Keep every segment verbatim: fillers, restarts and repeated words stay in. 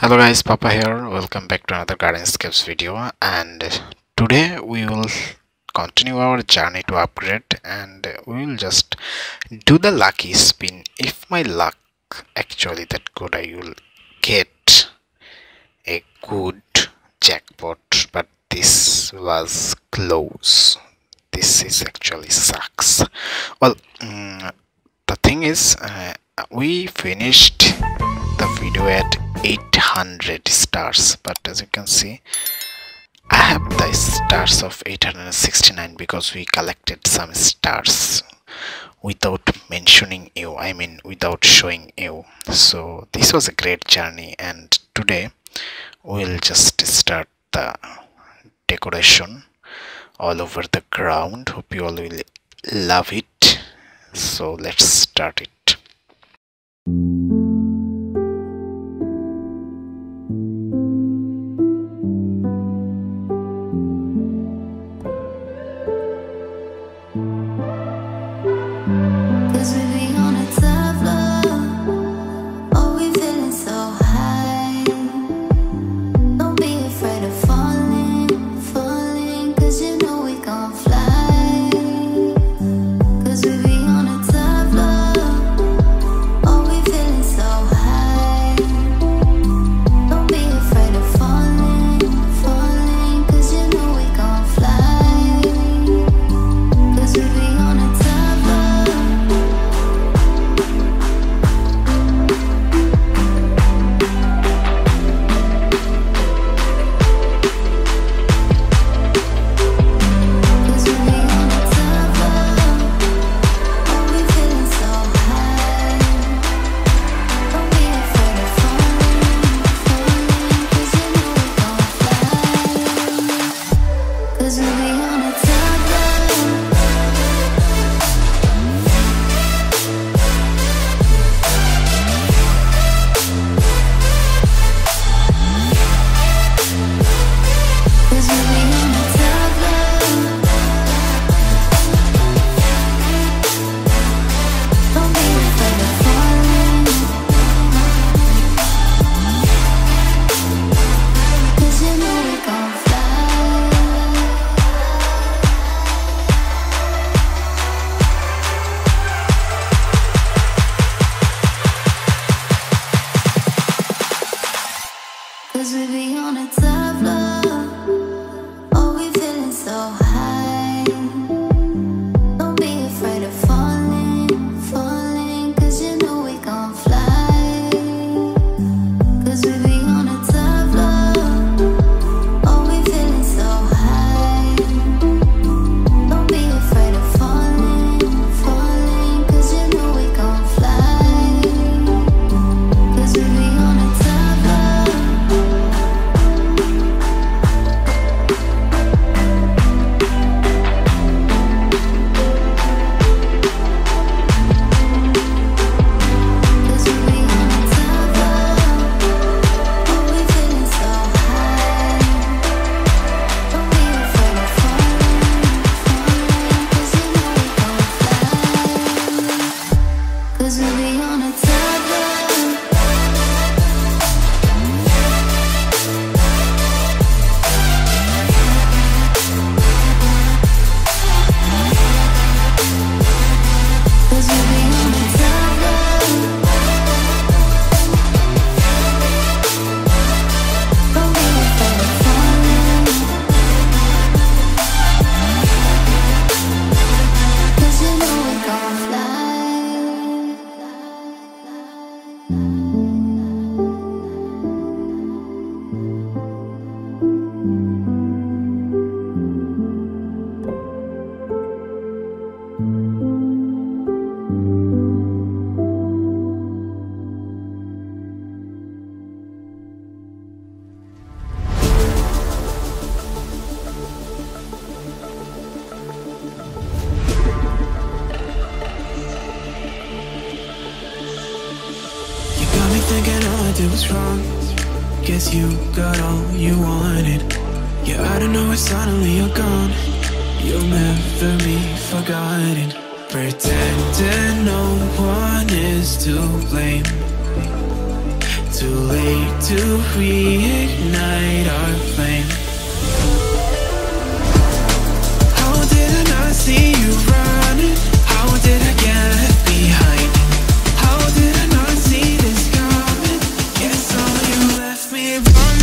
Hello guys, Papa here. Welcome back to another Gardenscapes video, and today we will continue our journey to upgrade, and we will just do the lucky spin. If my luck actually that good, I will get a good jackpot, but this was close. This is actually sucks. Well, um, the thing is, uh, we finished the video at eight hundred stars, but as you can see I have the stars of eight hundred sixty-nine because we collected some stars without mentioning you, I mean without showing you. So this was a great journey, and today we'll just start the decoration all over the ground. Hope you all will love it, so let's start it. It was wrong. Guess you got all you wanted. Yeah, I don't know why suddenly you're gone. You'll never be forgotten. Pretending no one is to blame. too late to reignite our flame. How did I not see you running? How did I get behind? How did I not see this coming? Guess all you left me run.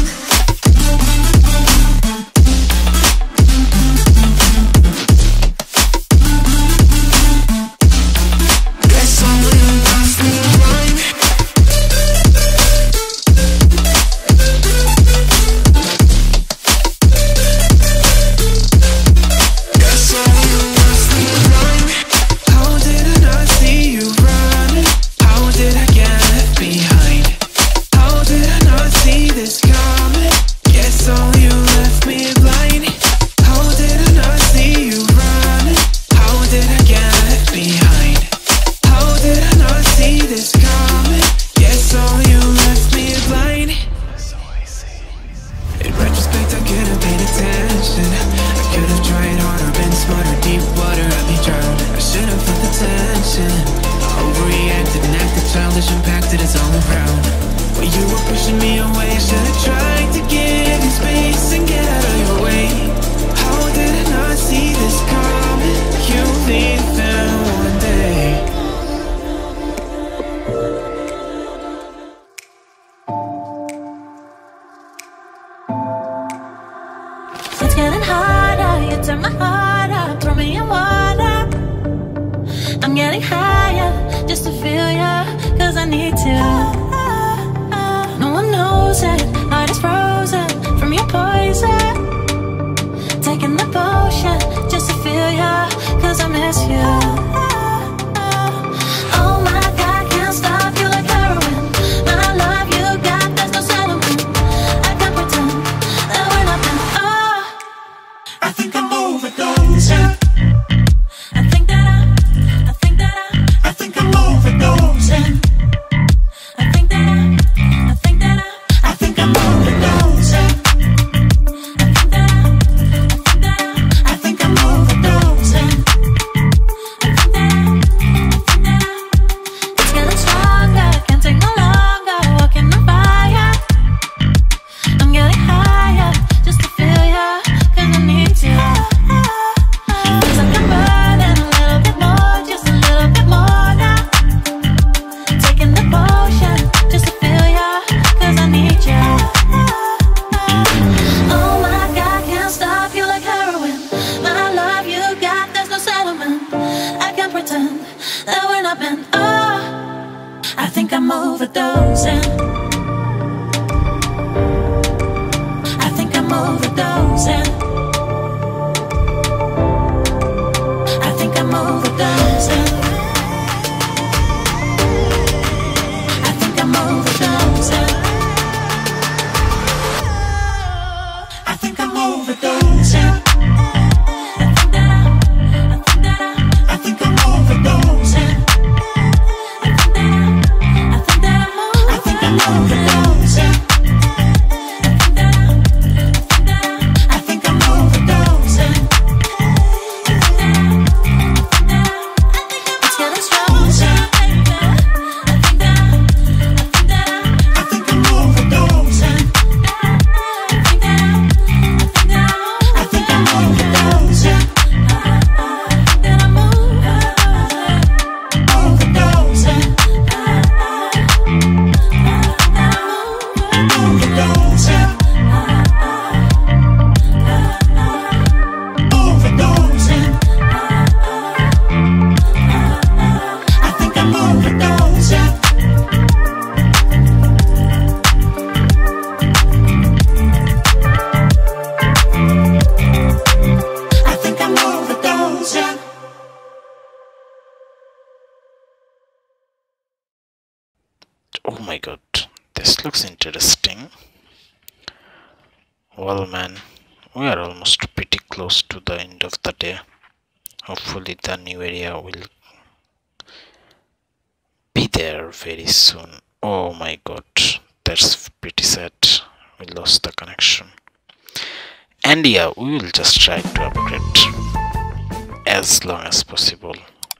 Yeah, we will just try to upgrade as long as possible,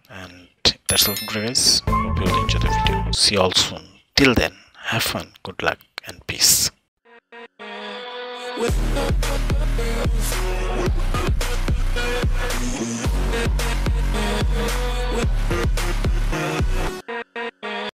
and that's all for today guys. Hope you will enjoy the video. See you all soon. Till then, Have fun, good luck, and peace.